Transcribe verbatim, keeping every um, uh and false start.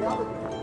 the other.